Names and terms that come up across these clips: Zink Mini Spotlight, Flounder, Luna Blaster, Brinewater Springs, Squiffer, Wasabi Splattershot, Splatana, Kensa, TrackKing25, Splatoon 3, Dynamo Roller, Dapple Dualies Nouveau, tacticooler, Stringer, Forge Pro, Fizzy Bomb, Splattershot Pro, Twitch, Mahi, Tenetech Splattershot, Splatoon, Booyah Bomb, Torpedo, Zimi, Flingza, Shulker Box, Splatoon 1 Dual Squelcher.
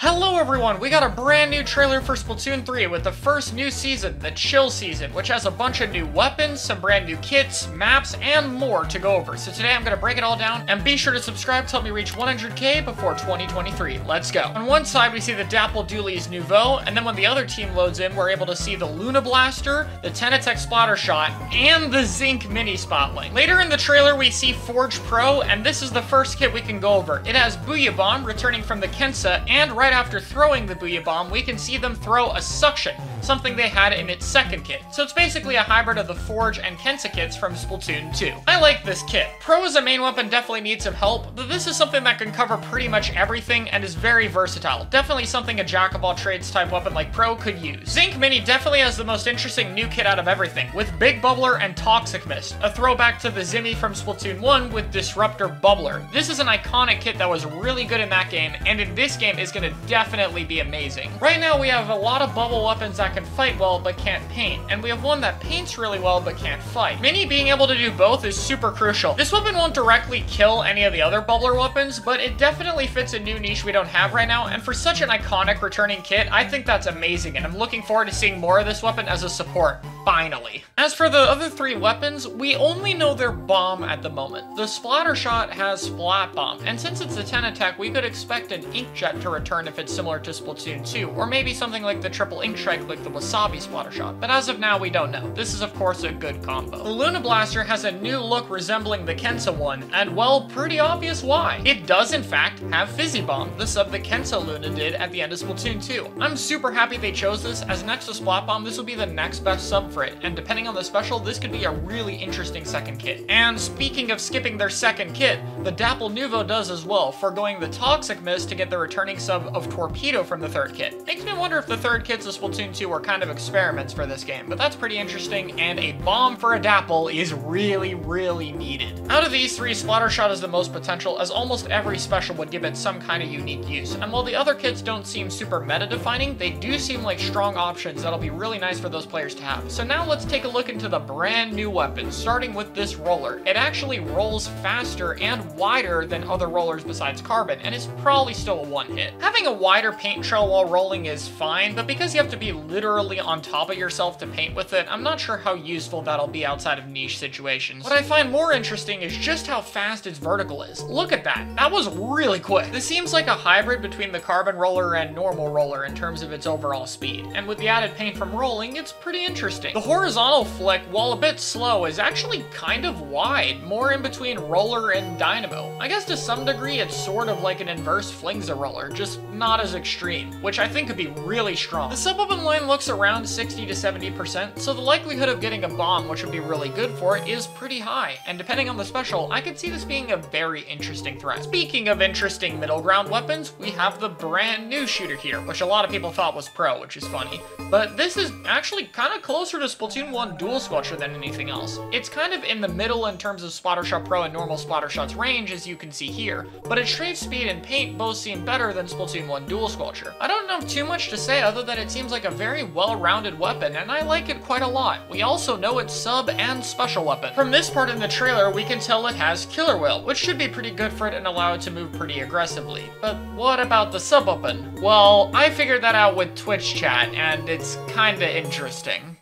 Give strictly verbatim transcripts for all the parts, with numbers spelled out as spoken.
Hello everyone, we got a brand new trailer for Splatoon three with the first new season, the Chill Season, which has a bunch of new weapons, some brand new kits, maps, and more to go over. So today I'm going to break it all down, and be sure to subscribe to help me reach one hundred K before twenty twenty-three. Let's go. On one side we see the Dapple Dualies Nouveau, and then when the other team loads in, we're able to see the Luna Blaster, the Tenetech Splattershot, and the Zink Mini Spotlight. Later in the trailer we see Forge Pro, and this is the first kit we can go over. It has Booyah Bomb, returning from the Kensa, and right Right after throwing the Booyah Bomb, we can see them throw a suction, something they had in its second kit. So it's basically a hybrid of the Forge and Kensa kits from Splatoon two. I like this kit. Pro as a main weapon definitely needs some help, but this is something that can cover pretty much everything and is very versatile. Definitely something a jack-of-all-trades type weapon like Pro could use. Zink Mini definitely has the most interesting new kit out of everything, with Big Bubbler and Toxic Mist, a throwback to the Zimi from Splatoon one with Disruptor Bubbler. This is an iconic kit that was really good in that game, and in this game is going to definitely be amazing. Right now we have a lot of bubble weapons that can fight well but can't paint, and we have one that paints really well but can't fight. Mini being able to do both is super crucial. This weapon won't directly kill any of the other bubbler weapons, but it definitely fits a new niche we don't have right now, and for such an iconic returning kit, I think that's amazing, and I'm looking forward to seeing more of this weapon as a support. Finally. As for the other three weapons, we only know their bomb at the moment. The Splattershot has Splat Bomb, and since it's the Tenetech, we could expect an inkjet to return if it's similar to Splatoon two, or maybe something like the triple ink strike like the Wasabi Splattershot, but as of now, we don't know. This is, of course, a good combo. The Luna Blaster has a new look resembling the Kensa one, and, well, pretty obvious why. It does, in fact, have Fizzy Bomb, the sub the Kensa Luna did at the end of Splatoon two. I'm super happy they chose this, as next to Splat Bomb, this will be the next best sub for it, and depending on the special, this could be a really interesting second kit. And speaking of skipping their second kit, the Dapple Nouveau does as well, forgoing the Toxic Mist to get the returning sub of Torpedo from the third kit. Makes me wonder if the third kits of Splatoon two were kind of experiments for this game, but that's pretty interesting, and a bomb for a Dapple is really, really needed. Out of these three, Splattershot has the most potential, as almost every special would give it some kind of unique use, and while the other kits don't seem super meta-defining, they do seem like strong options that'll be really nice for those players to have. So now let's take a look into the brand new weapon, starting with this roller. It actually rolls faster and wider than other rollers besides Carbon, and it's probably still a one hit. Having a wider paint trail while rolling is fine, but because you have to be literally on top of yourself to paint with it, I'm not sure how useful that'll be outside of niche situations. What I find more interesting is just how fast its vertical is. Look at that, that was really quick. This seems like a hybrid between the Carbon roller and normal roller in terms of its overall speed, and with the added paint from rolling, it's pretty interesting. The horizontal flick, while a bit slow, is actually kind of wide, more in between roller and dynamo. I guess to some degree it's sort of like an inverse Flingza roller, just not as extreme, which I think could be really strong. The sub-weapon line looks around sixty to seventy percent, so the likelihood of getting a bomb, which would be really good for it, is pretty high, and depending on the special, I could see this being a very interesting threat. Speaking of interesting middle ground weapons, we have the brand new shooter here, which a lot of people thought was Pro, which is funny, but this is actually kind of closer to Splatoon one Dual Squelcher than anything else. It's kind of in the middle in terms of Splattershot Pro and normal Splattershot's range, as you can see here, but its strafe speed and paint both seem better than Splatoon one Dual Squelcher. I don't know too much to say other than it seems like a very well-rounded weapon, and I like it quite a lot. We also know its sub and special weapon. From this part in the trailer, we can tell it has Killer Whale, which should be pretty good for it and allow it to move pretty aggressively. But what about the sub-weapon? Well, I figured that out with Twitch chat, and it's kinda interesting.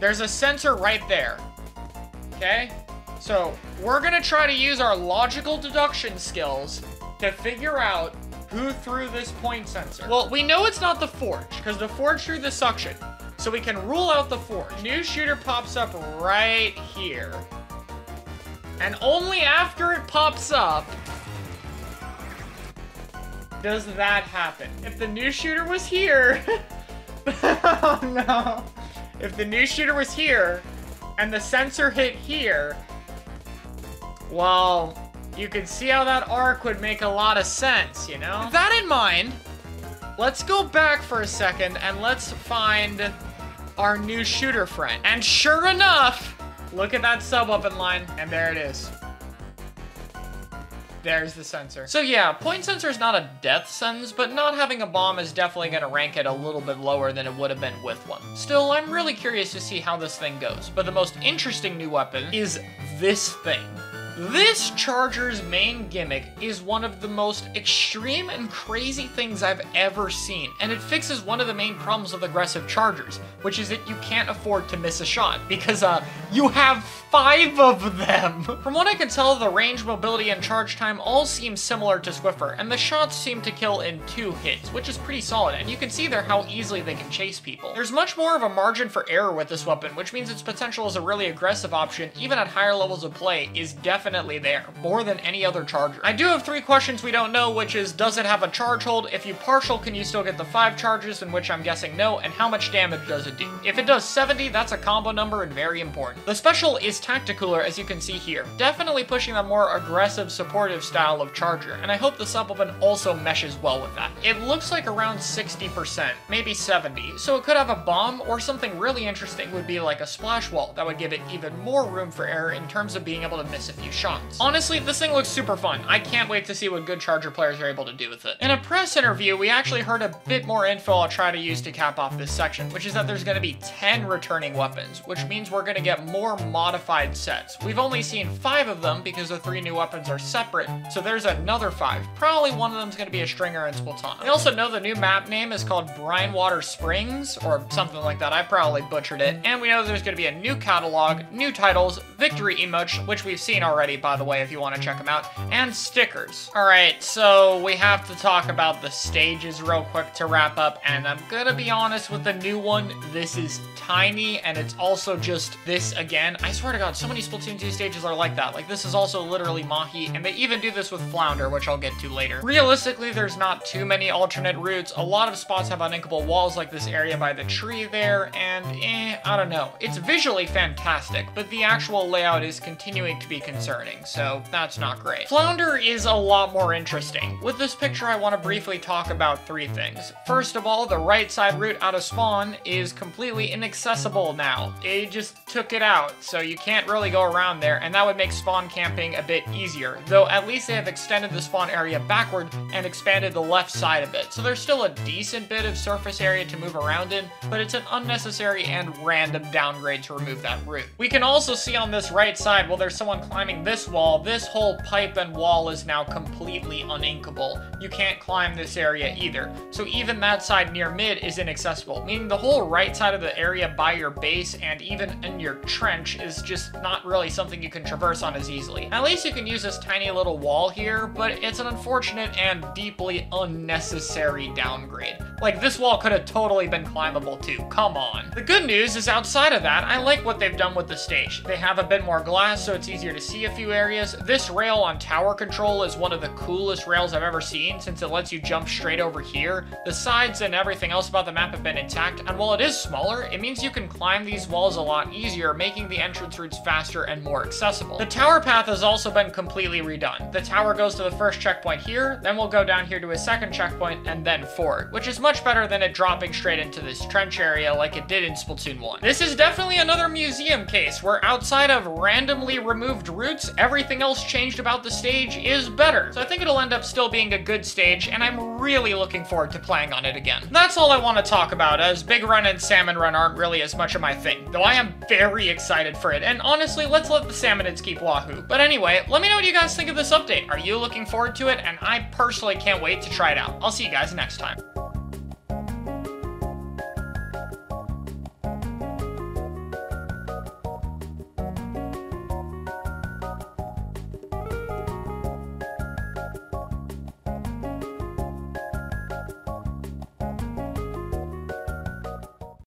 There's a sensor right there, okay? So we're gonna try to use our logical deduction skills to figure out who threw this point sensor. Well, we know it's not the Forge, because the Forge threw the suction, so we can rule out the Forge. New shooter pops up right here, and only after it pops up does that happen. If the new shooter was here, oh no. If the new shooter was here, and the sensor hit here, well, you can see how that arc would make a lot of sense, you know? With that in mind, let's go back for a second and let's find our new shooter friend. And sure enough, look at that sub-weapon line, and there it is. There's the sensor. So yeah, point sensor is not a death sentence, but not having a bomb is definitely gonna rank it a little bit lower than it would have been with one. Still, I'm really curious to see how this thing goes, but the most interesting new weapon is this thing. This charger's main gimmick is one of the most extreme and crazy things I've ever seen, and it fixes one of the main problems with aggressive chargers, which is that you can't afford to miss a shot, because uh, you have five of them! From what I can tell, the range, mobility, and charge time all seem similar to Squiffer, and the shots seem to kill in two hits, which is pretty solid, and you can see there how easily they can chase people. There's much more of a margin for error with this weapon, which means its potential as a really aggressive option, even at higher levels of play, is definitely Definitely there, more than any other charger. I do have three questions we don't know, which is, does it have a charge hold? If you partial, can you still get the five charges, in which I'm guessing no, and how much damage does it do? If it does seventy, that's a combo number and very important. The special is tacticooler, as you can see here, definitely pushing a more aggressive, supportive style of charger, and I hope the supplement also meshes well with that. It looks like around sixty percent, maybe seventy, so it could have a bomb, or something really interesting would be like a splash wall that would give it even more room for error in terms of being able to miss a few shots. Honestly, this thing looks super fun. I can't wait to see what good charger players are able to do with it. In a press interview, we actually heard a bit more info I'll try to use to cap off this section, which is that there's going to be ten returning weapons, which means we're going to get more modified sets. We've only seen five of them because the three new weapons are separate, so there's another five. Probably one of them's going to be a Stringer and Splatana. We also know the new map name is called Brinewater Springs, or something like that. I probably butchered it. And we know there's going to be a new catalog, new titles, victory emotes, which we've seen already. Already, by the way, if you want to check them out, and stickers. All right, so we have to talk about the stages real quick to wrap up, and I'm gonna be honest with the new one. This is tiny, and it's also just this again. I swear to God, so many Splatoon two stages are like that. Like, this is also literally Mahi, and they even do this with Flounder, which I'll get to later. Realistically, there's not too many alternate routes. A lot of spots have uninkable walls, like this area by the tree there, and eh, I don't know. It's visually fantastic, but the actual layout is continuing to be considered concerning, so that's not great. Flounder is a lot more interesting. With this picture, I want to briefly talk about three things. First of all, the right side route out of spawn is completely inaccessible now. It just took it out, so you can't really go around there, and that would make spawn camping a bit easier, though at least they have extended the spawn area backward and expanded the left side of it, so there's still a decent bit of surface area to move around in, but it's an unnecessary and random downgrade to remove that route. We can also see on this right side, well, there's someone climbing this wall, this whole pipe and wall is now completely uninkable. You can't climb this area either. So even that side near mid is inaccessible, meaning the whole right side of the area by your base and even in your trench is just not really something you can traverse on as easily. At least you can use this tiny little wall here, but it's an unfortunate and deeply unnecessary downgrade. Like, this wall could have totally been climbable too, come on. The good news is outside of that, I like what they've done with the stage. They have a bit more glass, so it's easier to see a few areas. This rail on tower control is one of the coolest rails I've ever seen, since it lets you jump straight over here. The sides and everything else about the map have been intact, and while it is smaller, it means you can climb these walls a lot easier, making the entrance routes faster and more accessible. The tower path has also been completely redone. The tower goes to the first checkpoint here, then we'll go down here to a second checkpoint, and then forward, which is much better than it dropping straight into this trench area like it did in Splatoon one. This is definitely another museum case, where outside of randomly removed routes, everything else changed about the stage is better. So I think it'll end up still being a good stage, and I'm really looking forward to playing on it again. That's all I want to talk about, as Big Run and Salmon Run aren't really as much of my thing, though I am very excited for it, and honestly, let's let the Salmonids keep wahoo. But anyway, let me know what you guys think of this update. Are you looking forward to it? And I personally can't wait to try it out. I'll see you guys next time.